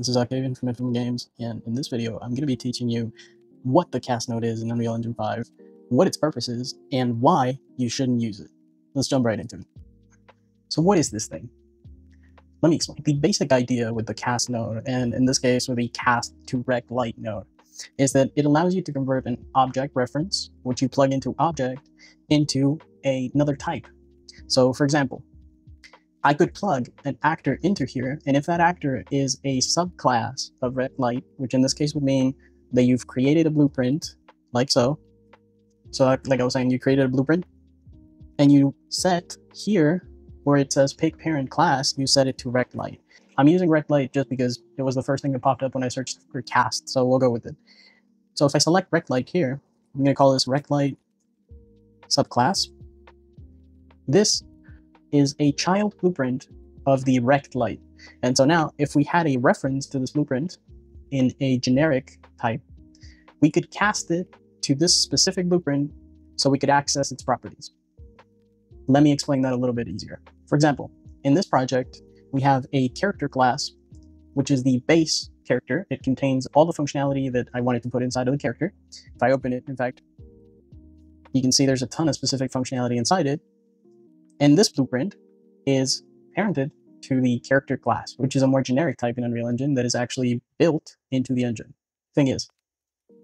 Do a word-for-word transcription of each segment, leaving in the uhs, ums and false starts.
This is Octavian from Infima Games, and in this video I'm going to be teaching you what the cast node is in Unreal Engine five, what its purpose is, and why you shouldn't use it. Let's jump right into it. So what is this thing? Let me explain. The basic idea with the cast node, and in this case with the cast to rect light node, is that it allows you to convert an object reference, which you plug into object, into a, another type. So for example, I could plug an actor into here, and if that actor is a subclass of Rect Light, which in this case would mean that you've created a blueprint, like so. So like I was saying, you created a blueprint, and you set here, where it says pick parent class, you set it to Rect Light. I'm using Rect Light just because it was the first thing that popped up when I searched for cast, so we'll go with it. So if I select Rect Light here, I'm going to call this Rect Light subclass. This is a child blueprint of the Rect Light. And so now, if we had a reference to this blueprint in a generic type, we could cast it to this specific blueprint so we could access its properties. Let me explain that a little bit easier. For example, in this project, we have a character class, which is the base character. It contains all the functionality that I wanted to put inside of the character. If I open it, in fact, you can see there's a ton of specific functionality inside it. And this blueprint is parented to the character class, which is a more generic type in Unreal Engine that is actually built into the engine. Thing is,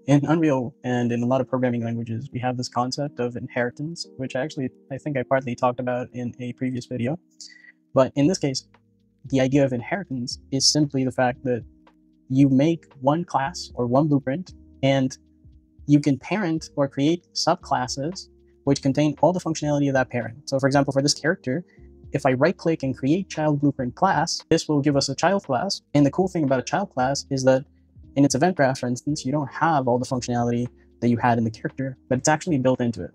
in Unreal and in a lot of programming languages, we have this concept of inheritance, which actually I think I partly talked about in a previous video. But in this case, the idea of inheritance is simply the fact that you make one class or one blueprint, and you can parent or create subclasses which contain all the functionality of that parent. So for example, for this character, if I right click and create child blueprint class, this will give us a child class. And the cool thing about a child class is that in its event graph, for instance, you don't have all the functionality that you had in the character, but it's actually built into it,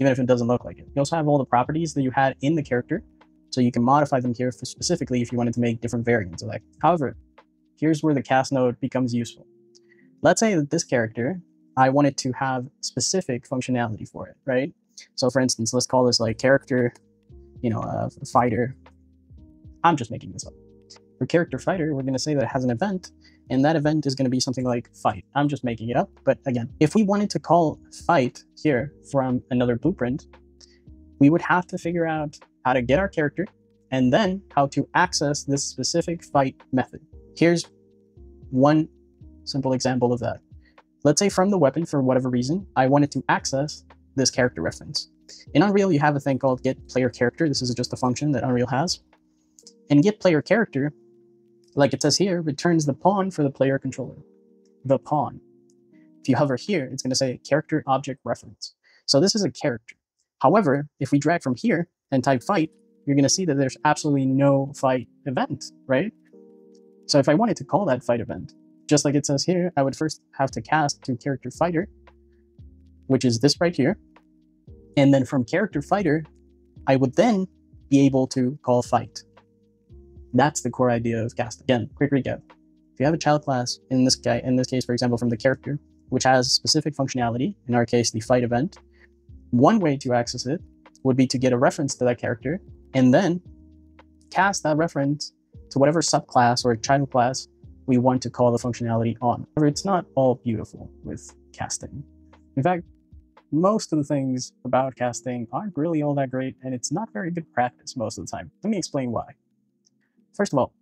even if it doesn't look like it. You also have all the properties that you had in the character, so you can modify them here for specifically if you wanted to make different variants of that. However, here's where the cast node becomes useful. Let's say that this character, I wanted to have specific functionality for it, right? So for instance, let's call this like character, you know, uh, fighter. I'm just making this up. For character fighter, we're going to say that it has an event, and that event is going to be something like fight. I'm just making it up. But again, if we wanted to call fight here from another blueprint, we would have to figure out how to get our character and then how to access this specific fight method. Here's one simple example of that. Let's say from the weapon, for whatever reason, I wanted to access this character reference. In Unreal, you have a thing called get player character. This is just a function that Unreal has. And get player character, like it says here, returns the pawn for the player controller. The pawn. If you hover here, it's going to say character object reference. So this is a character. However, if we drag from here and type fight, you're going to see that there's absolutely no fight event, right? So if I wanted to call that fight event, just like it says here, I would first have to cast to character fighter, which is this right here. And then from character fighter, I would then be able to call fight. That's the core idea of cast. Again, quick recap. If you have a child class, in this guy, in this case, for example, from the character, which has specific functionality, in our case, the fight event, one way to access it would be to get a reference to that character and then cast that reference to whatever subclass or child class we want to call the functionality on. However, it's not all beautiful with casting. In fact, most of the things about casting aren't really all that great, and it's not very good practice most of the time. Let me explain why. First of all,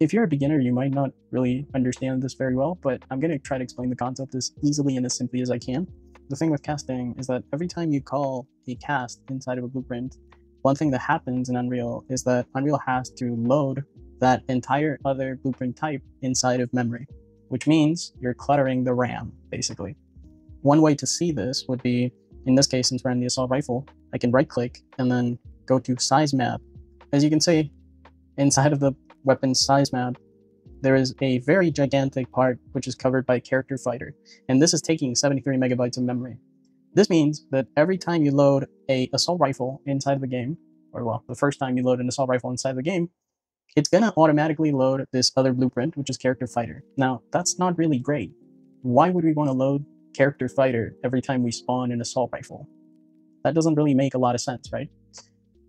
if you're a beginner, you might not really understand this very well, but I'm going to try to explain the concept as easily and as simply as I can. The thing with casting is that every time you call a cast inside of a blueprint, one thing that happens in Unreal is that Unreal has to load that entire other blueprint type inside of memory, which means you're cluttering the RAM, basically. One way to see this would be, in this case, since we're in the assault rifle, I can right click and then go to size map. As you can see, inside of the weapon size map, there is a very gigantic part which is covered by character fighter. And this is taking seventy-three megabytes of memory. This means that every time you load a assault rifle inside of the game, or well, the first time you load an assault rifle inside the game, it's gonna automatically load this other blueprint, which is character fighter. Now, that's not really great. Why would we wanna load character fighter every time we spawn an assault rifle? That doesn't really make a lot of sense, right?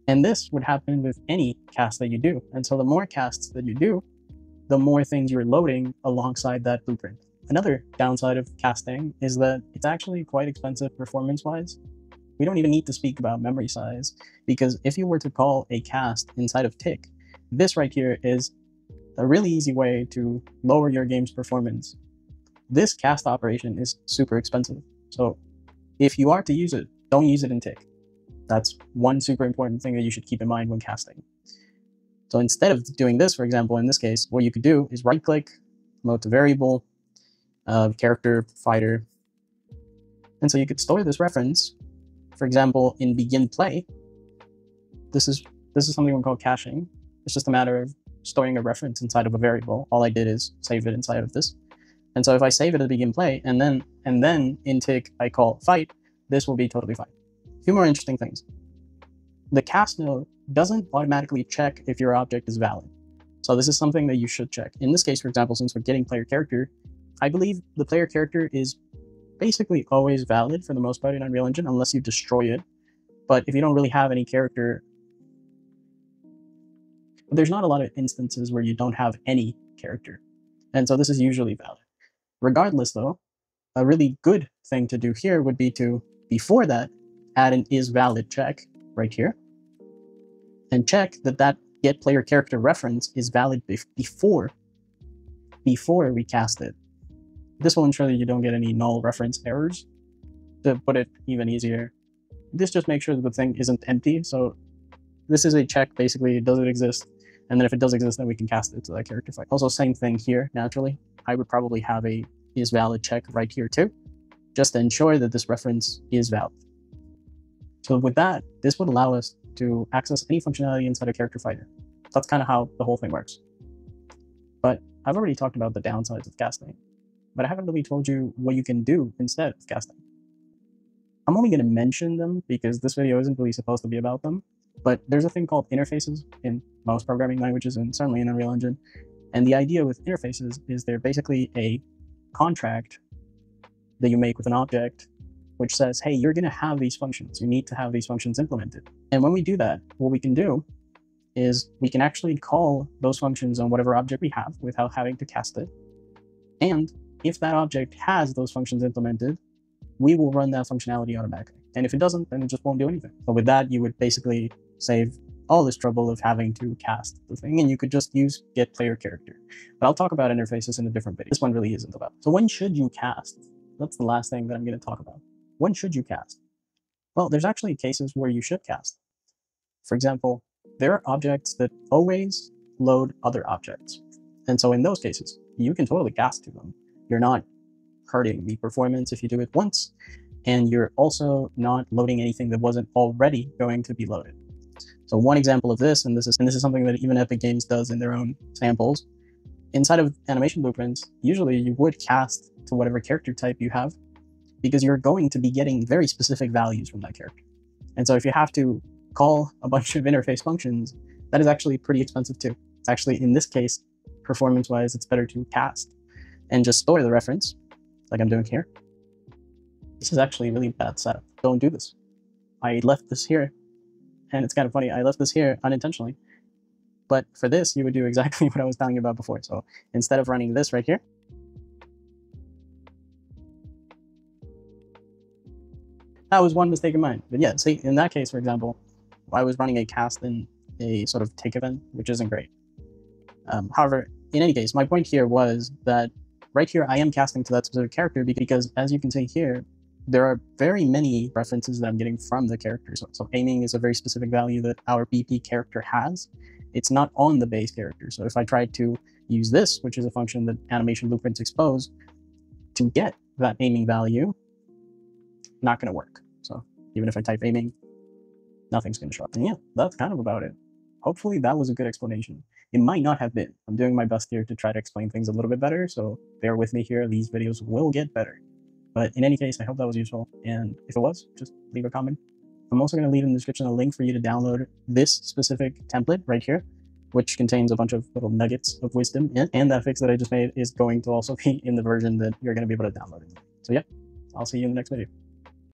And this would happen with any cast that you do. And so the more casts that you do, the more things you're loading alongside that blueprint. Another downside of casting is that it's actually quite expensive performance-wise. We don't even need to speak about memory size, because if you were to call a cast inside of Tick, this right here is a really easy way to lower your game's performance. This cast operation is super expensive, so if you are to use it, don't use it in Tick. That's one super important thing that you should keep in mind when casting. So instead of doing this, for example, in this case, what you could do is right-click, load to variable, uh, character, fighter, and so you could store this reference. For example, in begin play, this is this is something we call caching. It's just a matter of storing a reference inside of a variable. All I did is save it inside of this. And so if I save it at begin play and then and then in Tick I call fight, this will be totally fine. A few more interesting things. The cast node doesn't automatically check if your object is valid. So this is something that you should check. In this case, for example, since we're getting player character, I believe the player character is basically always valid for the most part in Unreal Engine, unless you destroy it. But if you don't really have any character, there's not a lot of instances where you don't have any character. And so this is usually valid. Regardless though, a really good thing to do here would be to, before that, add an is valid check right here, and check that that get player character reference is valid bef before, before we cast it. This will ensure that you don't get any null reference errors. To put it even easier, this just makes sure that the thing isn't empty. So this is a check, basically, does it exist? And then if it does exist, then we can cast it to that character file. Also, same thing here, naturally. I would probably have a is valid check right here too, just to ensure that this reference is valid. So with that, this would allow us to access any functionality inside a character fighter. That's kind of how the whole thing works. But I've already talked about the downsides of casting, but I haven't really told you what you can do instead of casting. I'm only going to mention them because this video isn't really supposed to be about them, but there's a thing called interfaces in most programming languages and certainly in Unreal Engine. And the idea with interfaces is they're basically a contract that you make with an object, which says, hey, you're going to have these functions. You need to have these functions implemented. And when we do that, what we can do is we can actually call those functions on whatever object we have without having to cast it. And if that object has those functions implemented, we will run that functionality automatically. And if it doesn't, then it just won't do anything. But with that, you would basically save all this trouble of having to cast the thing, and you could just use get player character. But I'll talk about interfaces in a different video. This one really isn't about. So when should you cast? That's the last thing that I'm going to talk about. When should you cast? Well, there's actually cases where you should cast. For example, there are objects that always load other objects. And so in those cases, you can totally cast to them. You're not hurting the performance if you do it once, and you're also not loading anything that wasn't already going to be loaded. So one example of this, and this is and this is something that even Epic Games does in their own samples, inside of animation blueprints, usually you would cast to whatever character type you have, because you're going to be getting very specific values from that character. And so if you have to call a bunch of interface functions, that is actually pretty expensive too. It's actually, in this case, performance-wise, it's better to cast and just store the reference, like I'm doing here. This is actually a really bad setup. Don't do this. I left this here, and it's kind of funny. I left this here unintentionally, but for this, you would do exactly what I was telling you about before. So instead of running this right here, that was one mistake of mine. But yeah, see, in that case, for example, I was running a cast in a sort of Tick event, which isn't great. Um, however, in any case, my point here was that right here, I am casting to that specific character because, as you can see here, there are very many references that I'm getting from the character. So, so aiming is a very specific value that our B P character has. It's not on the base character. So if I tried to use this, which is a function that animation blueprints expose, to get that aiming value, not going to work. So even if I type aiming, nothing's going to show up. And yeah, that's kind of about it. Hopefully that was a good explanation. It might not have been. I'm doing my best here to try to explain things a little bit better, so bear with me here. These videos will get better. But in any case, I hope that was useful, and if it was, just leave a comment. I'm also going to leave in the description a link for you to download this specific template right here, which contains a bunch of little nuggets of wisdom, and, and that fix that I just made is going to also be in the version that you're going to be able to download it. So yeah, I'll see you in the next video.